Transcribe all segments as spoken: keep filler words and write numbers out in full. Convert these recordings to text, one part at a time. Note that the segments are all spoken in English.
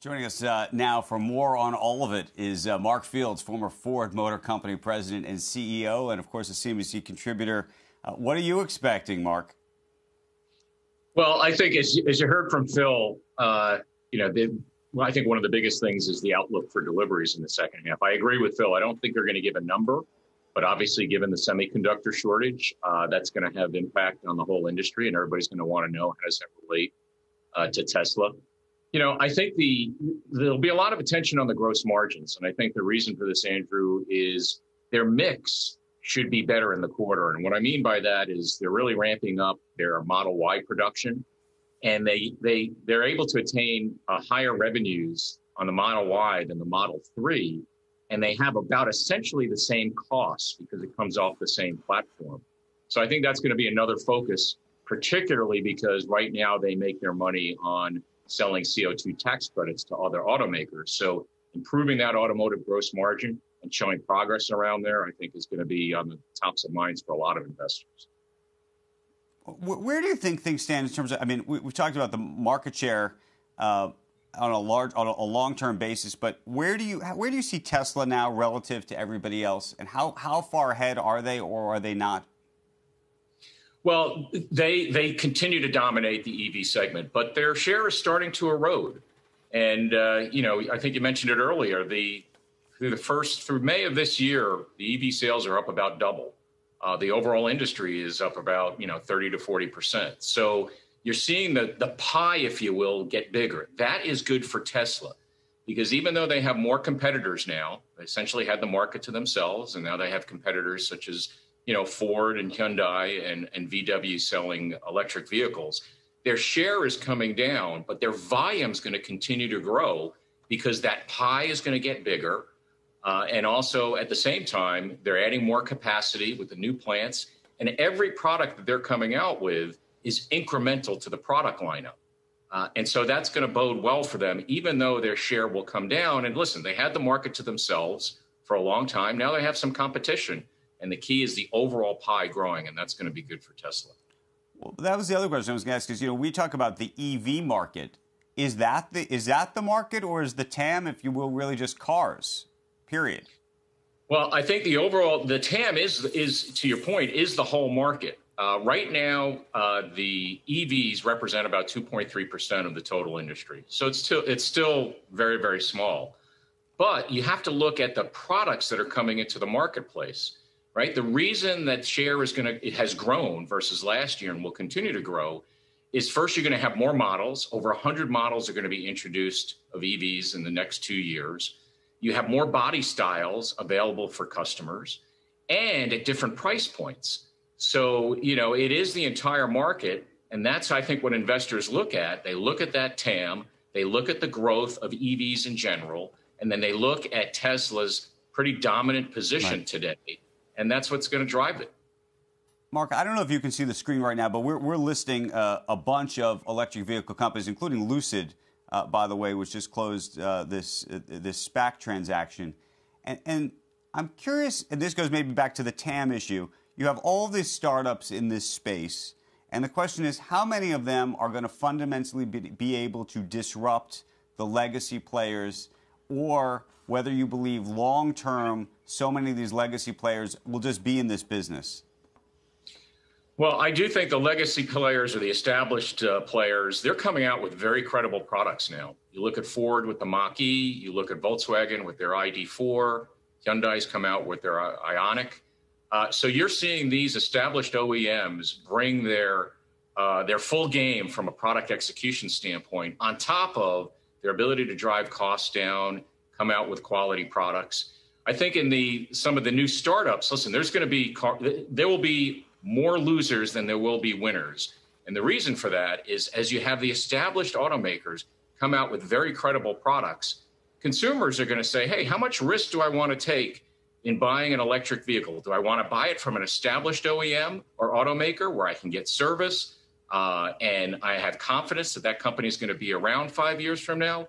Joining us uh, now for more on all of it is uh, Mark Fields, former Ford Motor Company president and C E O, and of course a C N B C contributor. Uh, what are you expecting, Mark? Well, I think as, as you heard from Phil, uh, you know, the, well, I think one of the biggest things is the outlook for deliveries in the second half. I agree with Phil. I don't think they're going to give a number, but obviously, given the semiconductor shortage, uh, that's going to have impact on the whole industry, and everybody's going to want to know how does that relate uh, to Tesla. You know, I think the there'll be a lot of attention on the gross margins. And I think the reason for this, Andrew, is their mix should be better in the quarter. And what I mean by that is they're really ramping up their Model Y production. And they, they, they're able to attain uh, higher revenues on the Model Y than the Model three. And they have about essentially the same costs because it comes off the same platform. So I think that's going to be another focus, particularly because right now they make their money on selling C O two tax credits to other automakers. So improving that automotive gross margin and showing progress around there, I think, is going to be on the tops of minds for a lot of investors. Where do you think things stand in terms of, I mean, we, we talked about the market share uh, on a large, on a long-term basis, but where do you, where do you see Tesla now relative to everybody else? And how, how far ahead are they or are they not? Well, they they continue to dominate the E V segment, but their share is starting to erode. And, uh, you know, I think you mentioned it earlier, the through the first through May of this year, the E V sales are up about double. Uh, the overall industry is up about, you know, thirty to forty percent. So you're seeing the, the pie, if you will, get bigger. That is good for Tesla, because even though they have more competitors now, they essentially had the market to themselves, and now they have competitors such as, you know, Ford and Hyundai and, and V W selling electric vehicles. Their share is coming down, but their volume is going to continue to grow because that pie is going to get bigger. Uh, and also, at the same time, they're adding more capacity with the new plants. And every product that they're coming out with is incremental to the product lineup. Uh, and so that's going to bode well for them, even though their share will come down. And listen, they had the market to themselves for a long time. Now they have some competition. And the key is the overall pie growing, and that's going to be good for Tesla. Well, that was the other question I was going to ask is, you know, we talk about the E V market. Is that the, is that the market, or is the T A M, if you will, really just cars, period? Well, I think the overall, the T A M is, is to your point, is the whole market. Uh, right now, uh, the E Vs represent about two point three percent of the total industry. So it's still, it's still very, very small. But you have to look at the products that are coming into the marketplace. Right? The reason that share is going to, it has grown versus last year and will continue to grow is first, you're going to have more models. Over one hundred models are going to be introduced of E Vs in the next two years. You have more body styles available for customers and at different price points. So, you know, it is the entire market. And that's, I think, what investors look at. They look at that T A M, they look at the growth of E Vs in general, and then they look at Tesla's pretty dominant position right today. And that's what's going to drive it. Mark, I don't know if you can see the screen right now, but we're, we're listing uh, a bunch of electric vehicle companies, including Lucid, uh, by the way, which just closed uh, this uh, this SPAC transaction. And, and I'm curious, and this goes maybe back to the T A M issue. You have all these startups in this space, and the question is, how many of them are going to fundamentally be, be able to disrupt the legacy players, or whether you believe long-term, so many of these legacy players will just be in this business? Well, I do think the legacy players or the established uh, players, they're coming out with very credible products now. You look at Ford with the Mach-E, you look at Volkswagen with their I D four, Hyundai's come out with their Ioniq. Uh, so you're seeing these established O E Ms bring their, uh, their full game from a product execution standpoint on top of their ability to drive costs down, come out with quality products. I think in the some of the new startups, listen, there's going to be car, there will be more losers than there will be winners. And the reason for that is as you have the established automakers come out with very credible products, consumers are going to say, hey, how much risk do I want to take in buying an electric vehicle? Do I want to buy it from an established O E M or automaker where I can get service? Uh, and I have confidence that that company is going to be around five years from now,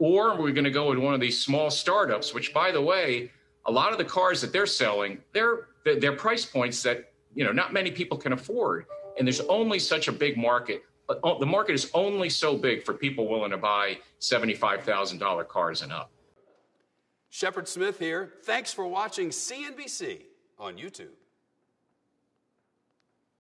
or we're going to go with one of these small startups, which, by the way, a lot of the cars that they're selling, they're, they're price points that, you know, not many people can afford. And there's only such a big market But the market is only so big for people willing to buy seventy-five thousand dollar cars and up. Shepard Smith here. Thanks for watching C N B C on YouTube.